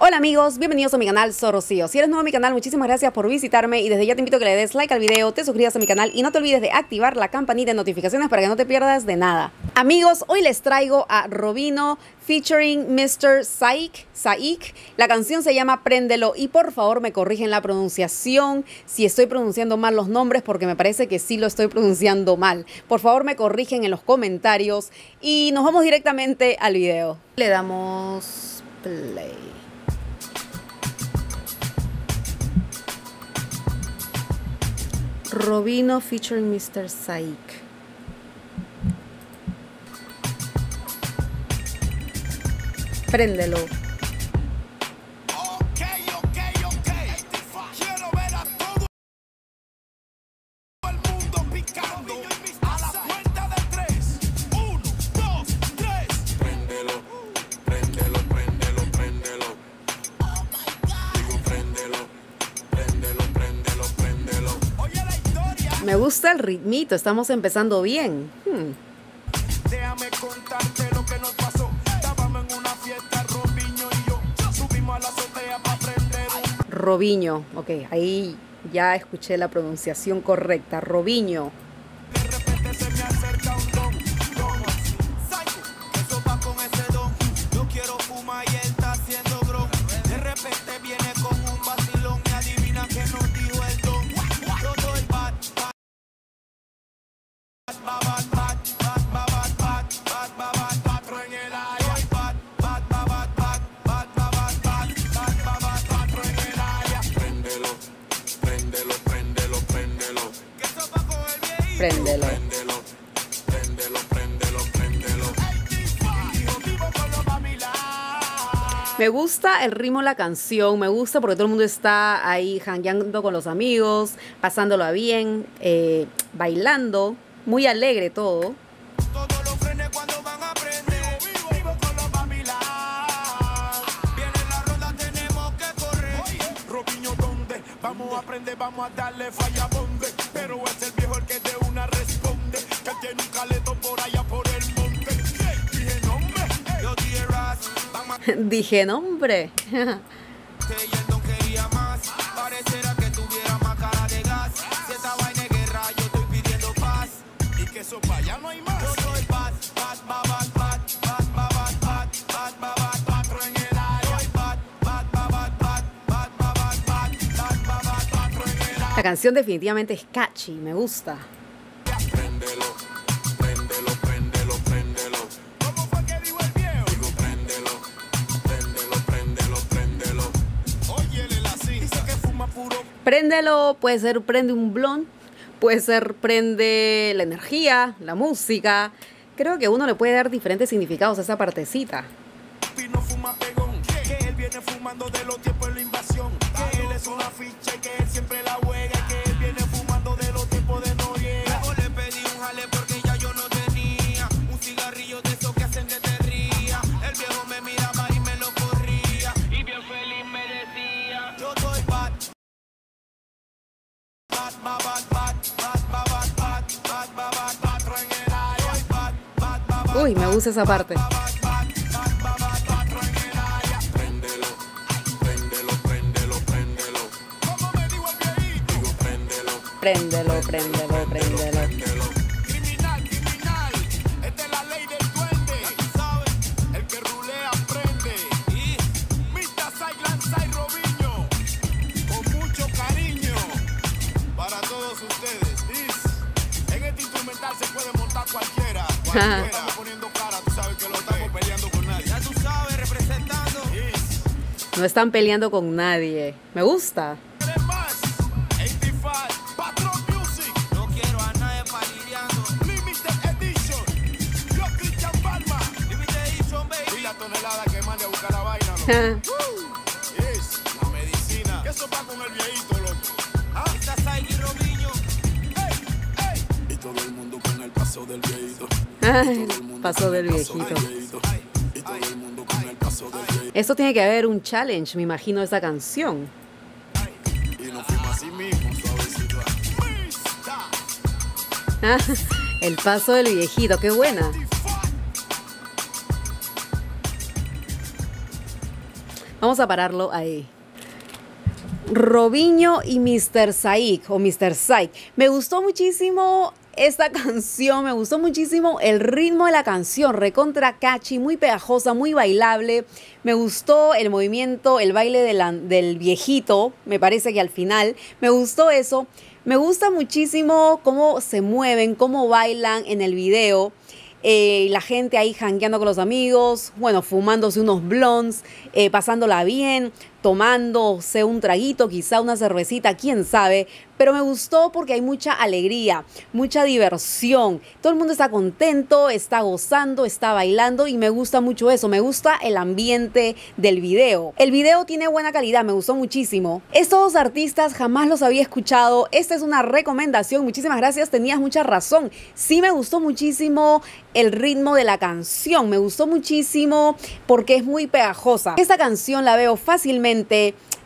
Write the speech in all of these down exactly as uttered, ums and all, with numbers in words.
Hola amigos, bienvenidos a mi canal, soy Rocío. Si eres nuevo a mi canal, muchísimas gracias por visitarme y desde ya te invito a que le des like al video, te suscribas a mi canal y no te olvides de activar la campanita de notificaciones para que no te pierdas de nada. Amigos, hoy les traigo a Robinho featuring mister Saik, Saik. La canción se llama Prendelo y por favor me corrigen la pronunciación si estoy pronunciando mal los nombres porque me parece que sí lo estoy pronunciando mal. Por favor me corrigen en los comentarios y nos vamos directamente al video. Le damos play. Robinho featuring mister Saik. Préndelo. Ok, ok, ok. Quiero ver a todo el mundo picando a la cuenta de tres. Uno, dos, tres. Préndelo, préndelo, préndelo, préndelo. Oh my God. Digo, préndelo, préndelo, préndelo, préndelo. Oye la historia. Me gusta el ritmito, estamos empezando bien. Hmm. Déjame contarte lo que nos pasó. Robinho, ok, ahí ya escuché la pronunciación correcta, Robinho. Prendelo. Prendelo, prendelo, prendelo, prendelo. Me gusta el ritmo de la canción, me gusta porque todo el mundo está ahí jangueando con los amigos, pasándolo bien, eh, bailando, muy alegre todo. Vamos a aprender, vamos a darle falla bonde, pero es el viejo el que de una responde, que tiene un caleto por allá por el monte. Hey, dije nombre, hey. Yo dije ras, vamos a... Dije nombre. Ella no quería más, pareciera que tuviera más cara de gas. Si esta vaina es guerra, yo estoy pidiendo paz, y que eso para allá no hay más. Yo soy paz, paz, paz, paz, paz, paz, paz, paz, paz, paz. La canción definitivamente es catchy, me gusta. Prendelo, prendelo, prendelo, prendelo. ¿Cómo fue que dijo el viejo? Digo, prendelo, prendelo, prendelo, prendelo. Óyele la cinta. Dice que fuma puro. Prendelo puede ser prende un blond, puede ser prende la energía, la música. Creo que uno le puede dar diferentes significados a esa partecita. Pino fuma pegón, que él viene fumando de los tiempos de la invasión, que él es una ficha y que él siempre la huele. Uy, me gusta esa parte. Prendelo, prendelo, prendelo, prendelo. ¿Cómo me digo el viejito? Digo, prendelo. Prendelo, prendelo, prendelo. Criminal, criminal. Esta es la ley del duende. ¿Sabes? El que rulea prende. Y mister Saik lanza y Robinho. Con mucho cariño. Para todos ustedes. Y en este instrumental se puede montar cualquiera. Cualquiera. No están peleando con nadie. Me gusta. Paso del viejito. Esto tiene que haber un challenge, me imagino, esa canción. Y nos fuimos así mismo, suavecito. El paso del viejito, qué buena. Vamos a pararlo ahí. Robinho y míster Saik o míster Saik. Me gustó muchísimo esta canción, me gustó muchísimo el ritmo de la canción, recontra catchy, muy pegajosa, muy bailable. Me gustó el movimiento, el baile de la, del viejito, me parece que al final. Me gustó eso. Me gusta muchísimo cómo se mueven, cómo bailan en el video. Eh, la gente ahí jangueando con los amigos, bueno, fumándose unos blondes, eh, pasándola bien, tomándose un traguito, quizá una cervecita, quién sabe, pero me gustó porque hay mucha alegría, mucha diversión, todo el mundo está contento, está gozando, está bailando y me gusta mucho eso, me gusta el ambiente del video. El video tiene buena calidad, me gustó muchísimo. Estos dos artistas jamás los había escuchado, esta es una recomendación, muchísimas gracias, tenías mucha razón, sí me gustó muchísimo el ritmo de la canción, me gustó muchísimo porque es muy pegajosa. Esta canción la veo fácilmente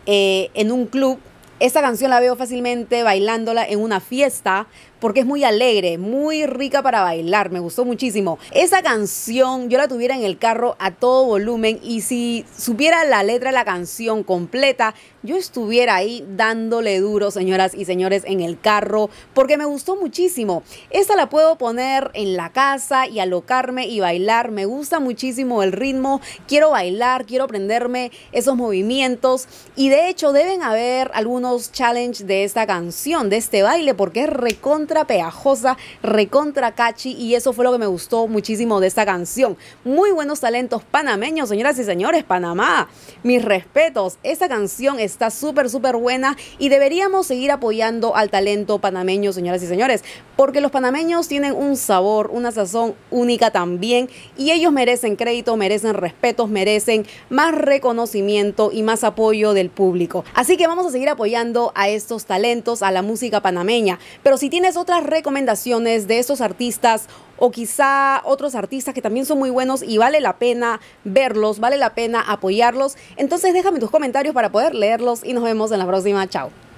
Eh, en un club, esta canción la veo fácilmente bailándola en una fiesta porque es muy alegre, muy rica para bailar, me gustó muchísimo. Esa canción yo la tuviera en el carro a todo volumen y si supiera la letra de la canción completa, yo estuviera ahí dándole duro, señoras y señores, en el carro porque me gustó muchísimo. Esta la puedo poner en la casa y alocarme y bailar, me gusta muchísimo el ritmo, quiero bailar, quiero aprenderme esos movimientos y de hecho deben haber algunos challenge de esta canción, de este baile, porque es recontra pegajosa, recontra catchy y eso fue lo que me gustó muchísimo de esta canción. Muy buenos talentos panameños, señoras y señores, Panamá, mis respetos. Esta canción está súper, súper buena y deberíamos seguir apoyando al talento panameño, señoras y señores, porque los panameños tienen un sabor, una sazón única también y ellos merecen crédito, merecen respetos, merecen más reconocimiento y más apoyo del público. Así que vamos a seguir apoyando a estos talentos, a la música panameña. Pero si tienes otras recomendaciones de estos artistas o quizá otros artistas que también son muy buenos y vale la pena verlos, vale la pena apoyarlos, entonces déjame tus comentarios para poder leerlos y nos vemos en la próxima. Chao.